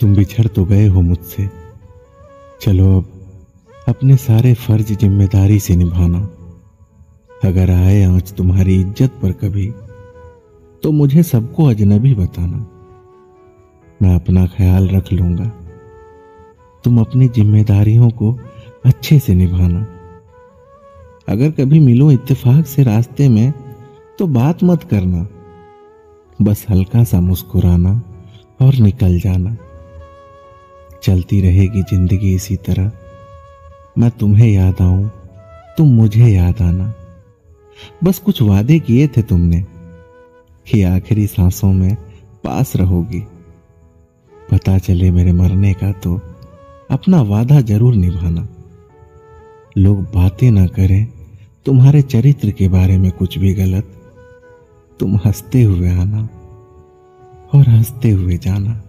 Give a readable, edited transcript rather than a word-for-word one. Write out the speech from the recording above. तुम बिछड़ तो गए हो मुझसे, चलो अब अपने सारे फर्ज जिम्मेदारी से निभाना। अगर आए आंच तुम्हारी इज्जत पर कभी, तो मुझे सबको अजनबी बताना। मैं अपना ख्याल रख लूंगा, तुम अपनी जिम्मेदारियों को अच्छे से निभाना। अगर कभी मिलो इत्तेफाक से रास्ते में, तो बात मत करना, बस हल्का सा मुस्कुराना और निकल जाना। चलती रहेगी जिंदगी इसी तरह, मैं तुम्हें याद आऊं, तुम मुझे याद आना। बस कुछ वादे किए थे तुमने कि आखिरी सांसों में पास रहोगी। पता चले मेरे मरने का, तो अपना वादा जरूर निभाना। लोग बातें ना करें तुम्हारे चरित्र के बारे में कुछ भी गलत। तुम हंसते हुए आना और हंसते हुए जाना।